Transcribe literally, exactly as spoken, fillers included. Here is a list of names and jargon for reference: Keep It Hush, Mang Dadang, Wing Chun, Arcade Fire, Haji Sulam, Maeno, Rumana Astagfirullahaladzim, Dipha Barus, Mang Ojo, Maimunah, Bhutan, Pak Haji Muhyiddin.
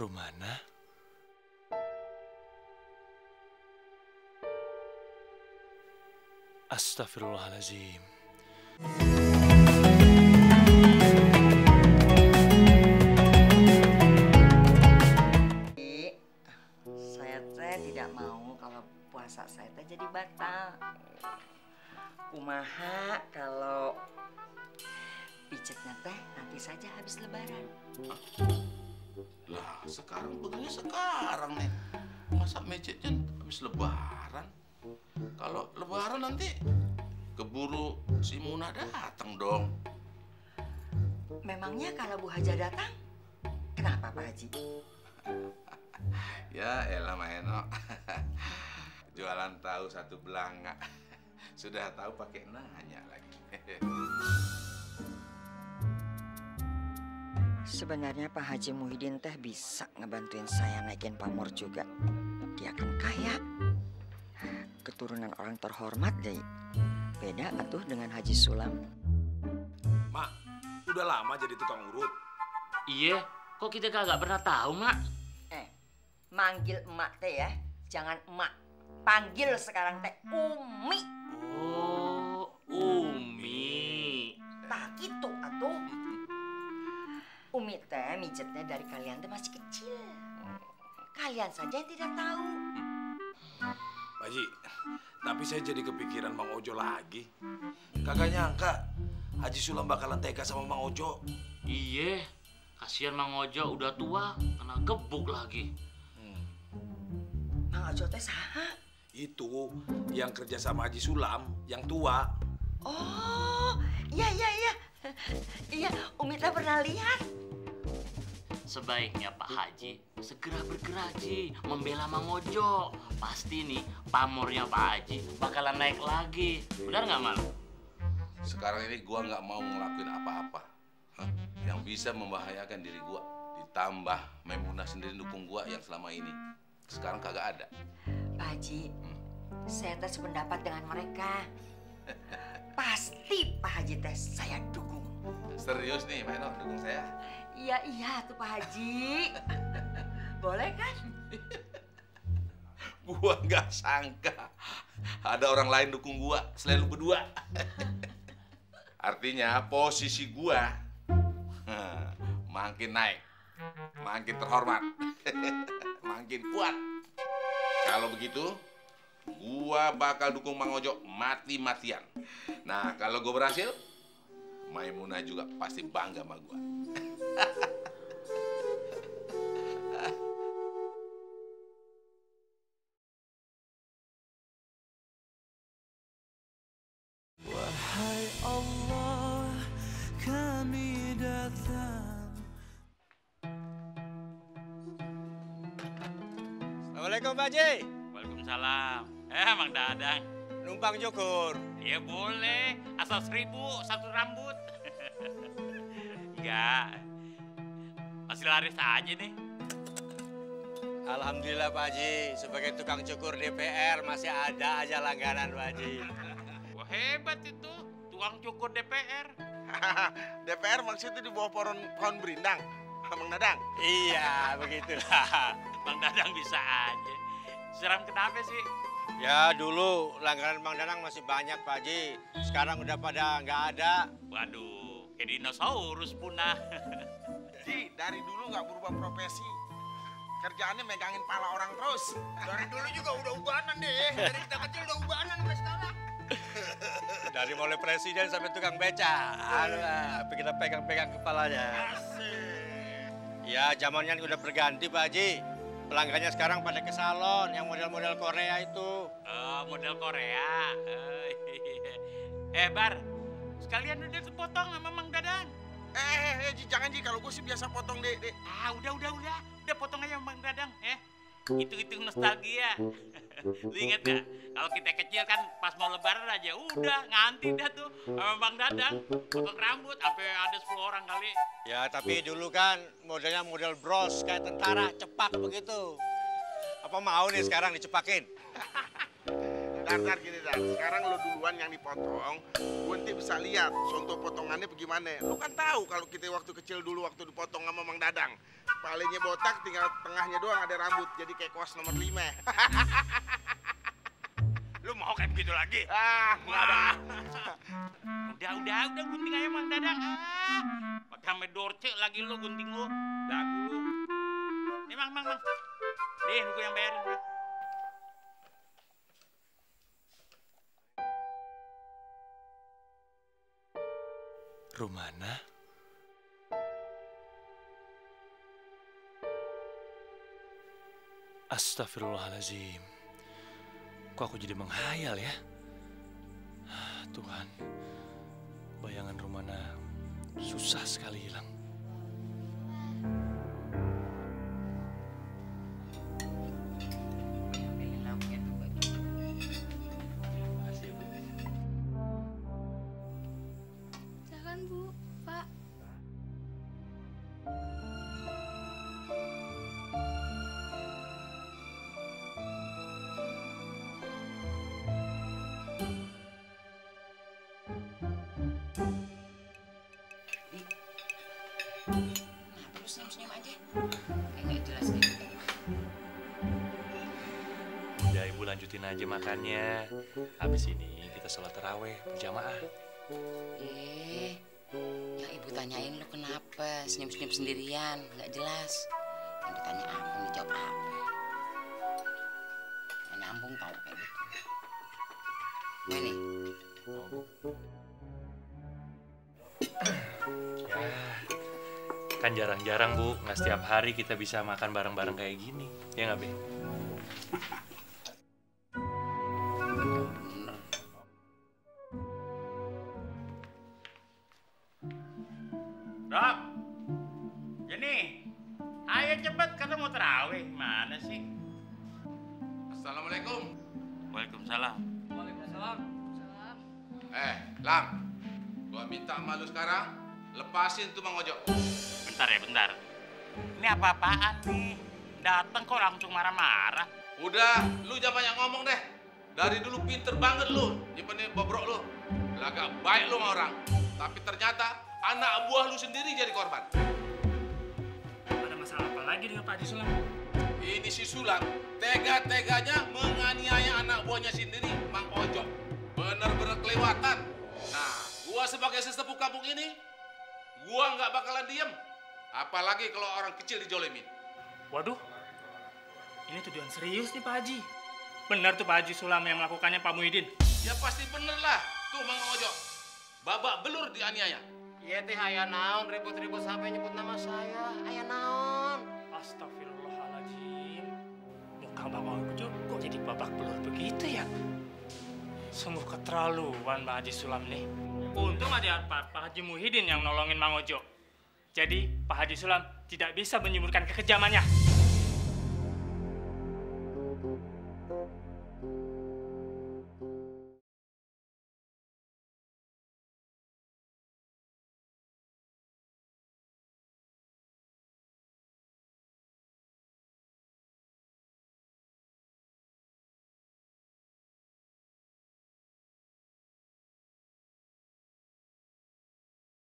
Rumana? Astagfirullahaladzim. Saya teh tidak mau kalau puasa saya teh jadi batal. Kumaha kalau pijatnya teh nanti saja habis lebaran. Lah sekarang begini sekarang nih, masa mejeknya habis lebaran? Kalau lebaran nanti keburu si Muna datang dong. Memangnya kalau Bu Haja datang, kenapa Pak Haji? Ya elah Maeno, jualan tahu satu belanga, sudah tahu pakai nanya lagi. Sebenarnya Pak Haji Muhyiddin teh bisa ngebantuin saya naikin pamor juga. Dia kan kaya, keturunan orang terhormat deh. Beda atuh dengan Haji Sulam. Mak, udah lama jadi tukang urut. Iya, kok kita kagak pernah tahu, Mak? Eh, manggil emak teh ya, jangan emak. Panggil sekarang teh Umi. Oh, Umi. Tak gitu atuh. Umi teh mijetnya dari kalian teh masih kecil. Kalian saja yang tidak tahu. Pak Haji, tapi saya jadi kepikiran Mang Ojo lagi. Kagak nyangka Haji Sulam bakalan tega sama Mang Ojo. Iya, kasihan Mang Ojo udah tua, kena gebuk lagi. Hmm. Mang Ojo teh saha? Itu yang kerja sama Haji Sulam, yang tua. Oh, iya iya iya. Iya, Umi teh pernah lihat. Sebaiknya Pak Haji segera bergerak, Ji, membela Mang Ojo. Pasti nih pamornya Pak Haji bakalan naik lagi. Benar nggak, Mang? Sekarang ini gua nggak mau ngelakuin apa-apa yang bisa membahayakan diri gua. Ditambah Maimunah sendiri dukung gua yang selama ini. Sekarang kagak ada. Pak Haji, hmm. saya tak sependapat dengan mereka. Pasti Pak Haji teh saya dukung. Serius nih, Maino dukung saya? Iya iya tuh Pak Haji. Boleh kan? Gua nggak sangka ada orang lain dukung gua selain lu berdua. Artinya posisi gua makin naik, makin terhormat, makin kuat. Kalau begitu, gua bakal dukung Mang Ojo mati-matian. Nah, kalau gua berhasil, Maimunah juga pasti bangga sama gua. Wahai Allah, kami datang. Assalamualaikum, Pak Haji. Waalaikumsalam. Eh, Mang Dadang. Numpang cukur. Ya boleh, asal seribu, satu rambut. Enggak, masih laris aja nih. Alhamdulillah Pak Haji, sebagai tukang cukur D P R masih ada aja langganan Pak Haji. Wah hebat itu, tukang cukur D P R. D P R maksudnya di bawah pohon, pohon berindang, Mang Dadang? Iya, begitulah. Bang Dadang bisa aja. Seram kenapa sih? Ya dulu langganan Mang Dadang masih banyak Pak Haji. Sekarang udah pada nggak ada. Waduh, kayak dinosaurus punah. Ji, dari dulu nggak berubah profesi. Kerjaannya megangin pala orang terus. Dari dulu juga udah ubanan deh. Dari kita kecil udah ubanan sampai sekarang. Dari mulai presiden sampai tukang beca. Alah, kita pegang-pegang kepalanya. Asik. Ya zamannya udah berganti Pak Haji. Pelanggannya sekarang pada ke salon yang model-model Korea itu. Oh, model Korea. Eh, Bar, sekalian udah sepotong sama Mang Dadang. Eh, eh, eh jangan Ji, kalau gue sih biasa potong deh, deh. Ah, udah, udah, udah. Udah potong aja sama Mang Dadang, eh. Hitung-hitung nostalgia. Lu inget gak? Kalau kita kecil kan pas mau lebaran aja udah nganti dah tuh sama Bang Dadang. Potong rambut sampai ada sepuluh orang kali. Ya tapi dulu kan modelnya model bros kayak tentara, cepak begitu. Apa mau nih sekarang dicepakin? Tar-tar gini dah, sekarang lo duluan yang dipotong, gue nanti bisa lihat contoh potongannya bagaimana. Lo kan tahu kalau kita waktu kecil dulu waktu dipotong sama Mang Dadang, palingnya botak, tinggal tengahnya doang ada rambut, jadi kayak kos nomor lima. Lo mau kayak begitu lagi? Ah, wah. Udah, udah, udah gunting aja Mang Dadang. Ah, pakai sama dorce lagi lo gunting lo, dagu lo. Nih Mang, Mang, Mang. Nih, gue yang bayarin. Bro. Rumana? Astagfirullahaladzim. Kok aku jadi menghayal ya? Tuhan, bayangan Rumana susah sekali hilang. Lanjutin aja makannya. Habis ini kita sholat tarawih berjamaah. Eh, yang ibu tanyain lu kenapa senyum-senyum sendirian, nggak jelas. Yang ditanya apa, dijawab apa. Yang nyambung tau kayak gitu. Nah, ini. Ya, kan jarang-jarang Bu, nggak setiap hari kita bisa makan bareng-bareng kayak gini. Ya nggak, Be? Lepasin tuh Mang Ojo. Bentar ya, bentar. Ini apa-apaan nih? Dateng kok langsung marah-marah. Udah, lu jangan banyak ngomong deh. Dari dulu pinter banget lu, nyimpenin bobrok lu. Lagak baik lu sama orang. Tapi ternyata anak buah lu sendiri jadi korban. Ada masalah apa lagi dengan Pak Haji Sulam? Ini si Sulam tega-teganya menganiaya anak buahnya sendiri, Mang Ojo. Bener-bener kelewatan. Nah, gua sebagai sesepuh kampung ini, gua nggak bakalan diem, apalagi kalau orang kecil dijolimin. Waduh, ini tuduhan serius nih Pak Haji. Bener tuh Pak Haji Sulam yang melakukannya Pak Muhyiddin. Ya pasti bener lah, tuh Mang Ojo. Babak belur dianiaya. Iya teh, ayah naon ribut-ribut sampai nyebut nama saya, ayah naon. Astagfirullahaladzim. Muka Bang Ojo kok jadi babak belur begitu ya? Sungguh keterlaluan Pak Haji Sulam nih. Untung ada Pak, Pak Haji Muhyiddin yang nolongin Mang Ojo. Jadi Pak Haji Sulam tidak bisa menyemburkan kekejamannya.